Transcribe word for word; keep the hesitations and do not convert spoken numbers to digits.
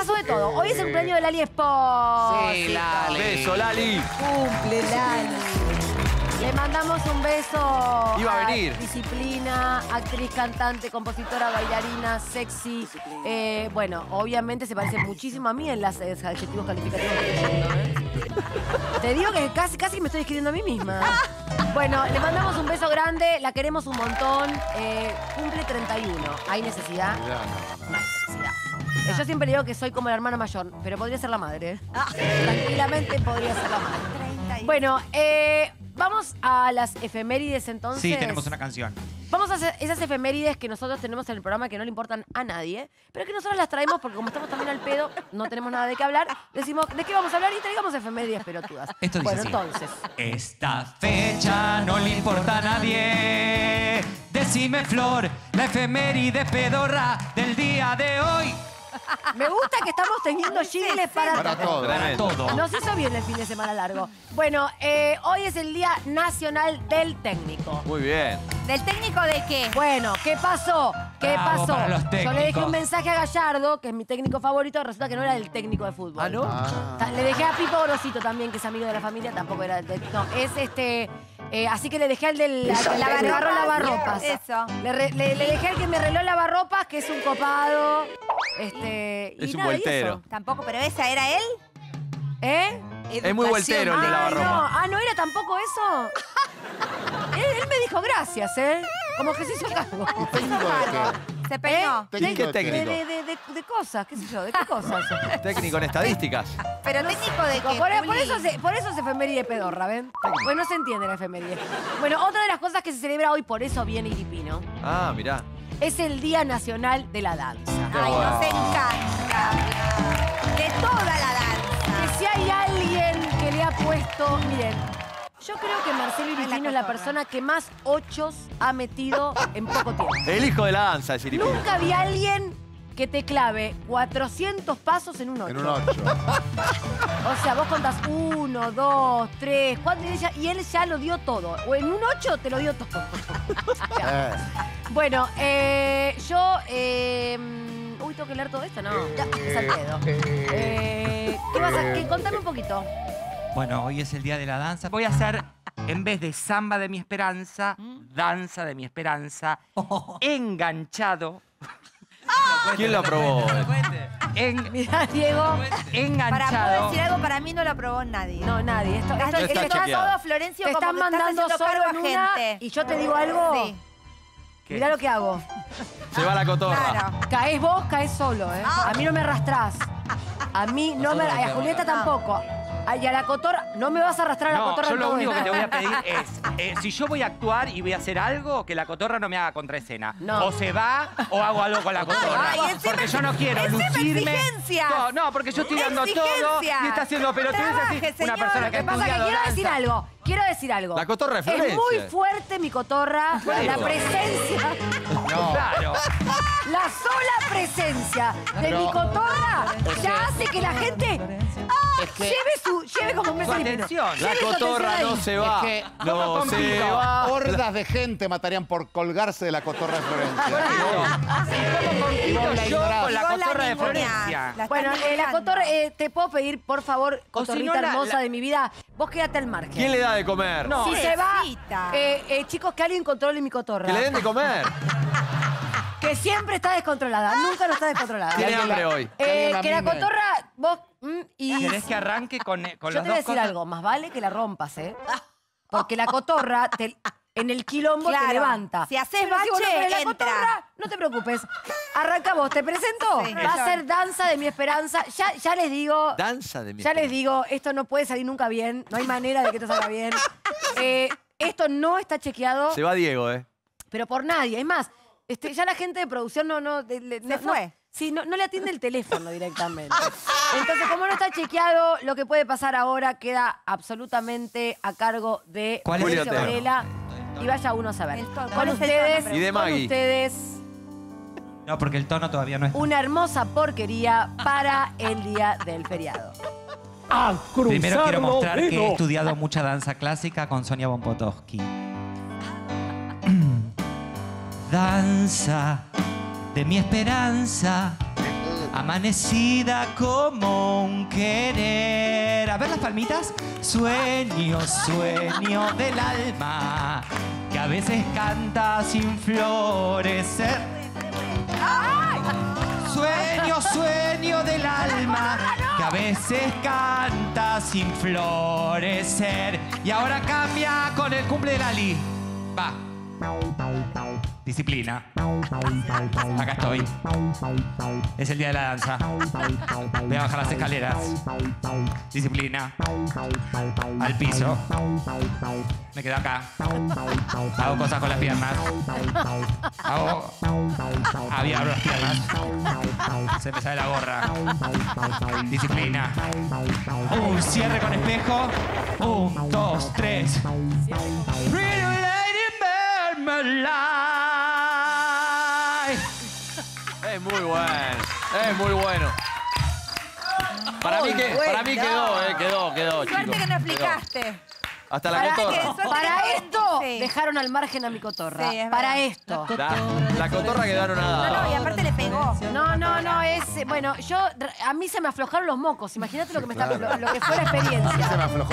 pasó de todo. Hoy es el cumpleaños de Lali Espósito. Sí, Lali. Beso, Lali. Cumple, Lali. Le mandamos un beso. Iba a, a venir. Disciplina, actriz, cantante, compositora, bailarina, sexy. Eh, bueno, obviamente se parece muchísimo a mí en los adjetivos calificativos que estoy diciendo, ¿eh? Te digo que casi, casi me estoy escribiendo a mí misma. Bueno, le mandamos un beso grande, la queremos un montón. Eh, cumple treinta y uno. ¿Hay necesidad? No, no, no. Hay necesidad. Ah. Yo siempre digo que soy como la hermana mayor, pero podría ser la madre. Ah. Tranquilamente podría ser la madre. Bueno, eh, vamos a las efemérides entonces. Sí, tenemos una canción. Vamos a hacer esas efemérides que nosotros tenemos en el programa que no le importan a nadie, pero que nosotros las traemos porque como estamos también al pedo, no tenemos nada de qué hablar, decimos de qué vamos a hablar y traigamos efemérides pelotudas. Esto dice bueno, así. Entonces. Esta fecha no le importa a nadie. Decime, Flor, la efeméride pedorra del día de hoy. Me gusta que estamos teniendo jingles para, para todo. Para todo. Nos hizo bien el fin de semana largo. Bueno, eh, hoy es el Día Nacional del Técnico. Muy bien. ¿Del técnico de qué? Bueno, ¿qué pasó? ¿Qué Bravo pasó? Yo le dejé un mensaje a Gallardo, que es mi técnico favorito, resulta que no era del técnico de fútbol. ¿Ah, no? Ah. Le dejé a Pico Gorosito también, que es amigo de la familia, tampoco era del técnico. No, es este... Eh, así que le dejé al del que me agarró lavarropas. Eso. Le, re, le, le dejé al que me arregló lavarropas, que es un copado. Este, es y un nada, vueltero. Tampoco, pero esa era él. ¿Eh? Educación. Es muy vueltero el de lavarropas. No. Ah, ¿no era tampoco eso? él, él me dijo gracias, ¿eh? Como que se hizo cargo. Se peinó. ¿Eh? ¿Qué técnico? De, de, de, de cosas, qué sé yo, ¿de qué cosas? Técnico en estadísticas. Pero técnico de qué. Por, por, eso se, por eso es efeméride pedorra, ¿ven? Pues no se entiende la efeméride. Bueno, otra de las cosas que se celebra hoy, por eso viene Iripino. Ah, mirá. Es el Día Nacional de la Danza. Ay, bueno. Nos encanta. De toda la danza. Que si hay alguien que le ha puesto, miren... Yo creo que Marcelo Iribilino es la persona que más ochos ha metido en poco tiempo. El hijo de la danza es Iribilino. Nunca vi a alguien que te clave cuatrocientos pasos en un ocho. En un ocho. O sea, vos contás uno, dos, tres, cuatro, y él ya lo dio todo. O en un ocho te lo dio todo. O sea, eh. Bueno, eh, yo... Eh, uy, tengo que leer todo esto, ¿no? Ya, es al pedo. Eh, ¿Qué vas a...? Contame un poquito. Bueno, hoy es el Día de la Danza. Voy a hacer, en vez de samba de mi esperanza, danza de mi esperanza, oh. enganchado. Oh. ¿Quién lo aprobó? En... Mirá, Diego, enganchado. Para poder decir algo, para mí no lo aprobó nadie. No, nadie. Esto, esto, esto está, está todo, Florencio, te están mandando estás solo en una, gente. Y yo te digo algo. Sí. Mirá lo que hago. Se va la cotorra. Claro. Caés vos, caés solo, ¿eh? Ah. A mí no me arrastrás. A mí no Nosotros me... A Julieta tampoco. Y a la cotorra, no me vas a arrastrar a no, la cotorra. Yo lo único que te voy a pedir es, eh, si yo voy a actuar y voy a hacer algo, que la cotorra no me haga contraescena. No. O se va o hago algo con la cotorra. Ay, porque yo no quiero lucirme. No, no, porque yo estoy dando exigencia. Todo y está haciendo pelotudeces así. Señor, una persona que ha estudiado danza. Quiero decir algo, quiero decir algo. La cotorra es Florencia. Es muy fuerte mi cotorra, la presencia. No. Claro. La sola presencia de no. mi cotorra ya hace que la gente... Es que lleve, su, lleve como un beso atención. La cotorra no se va. Es que no se va. Hordas de gente matarían por colgarse de la cotorra de Florencia. Bueno, yo con la cotorra de Florencia. Bueno, la cotorra, eh, te puedo pedir, por favor, cotorrita hermosa de mi vida, vos quédate al margen. ¿Quién le da de comer? No. Si se va, eh, eh, chicos, que alguien controle mi cotorra. Que le den de comer. Que siempre está descontrolada, nunca no está descontrolada. Tiene hambre hoy. Eh, que la cotorra, vos... Mm, y ¿querés que arranque con, con yo los te voy dos a decir cosas? Algo, más vale que la rompas, ¿eh? Porque la cotorra te, en el quilombo claro, te levanta. Si haces bache, si vos no entra. La cotorra, no te preocupes. Arranca vos, te presento. Sí, va a ser danza de mi esperanza. Ya, ya les digo... Danza de mi ya esperanza. Ya les digo, esto no puede salir nunca bien. No hay manera de que esto salga bien. Eh, esto no está chequeado. Se va Diego, ¿eh? Pero por nadie. Es más, este, ya la gente de producción no... no de, de, se no, fue. No, sí, no, no le atiende el teléfono directamente. Entonces, como no está chequeado, lo que puede pasar ahora queda absolutamente a cargo de Julio Varela. Y vaya uno a saber. Con ustedes, tono, y de Maggie. Con ustedes. No, porque el tono todavía no es. Una hermosa porquería para el día del feriado. A Primero quiero mostrar vino. que he estudiado mucha danza clásica con Sonia Bompotovsky. Danza de mi esperanza, amanecida como un querer. A ver las palmitas. Sueño, sueño del alma, que a veces canta sin florecer. ¡Ay! Sueño, sueño del alma, que a veces canta sin florecer. Y ahora cambia con el cumple de Lali. Va. Disciplina. Acá estoy. Es el día de la danza. Voy a bajar las escaleras. Disciplina. Al piso. Me quedo acá. Hago cosas con las piernas. Hago... Abro las piernas. Se me sale la gorra. Disciplina. Un cierre con espejo. Un, dos, tres. Es muy bueno, es muy bueno. Para, oh, mí, que, para mí quedó, eh, quedó, quedó. Suerte chicos, que no explicaste. Quedó. Hasta la para cotorra. Que, para esto sí. Dejaron al margen a mi cotorra. Sí, es para esto. La cotorra, la cotorra quedaron nada. No, no, y aparte le pegó. No, no, no, es... Bueno, yo... A mí se me aflojaron los mocos. Imagínate lo que me claro. está... Lo que fue la experiencia. A mí se me aflojó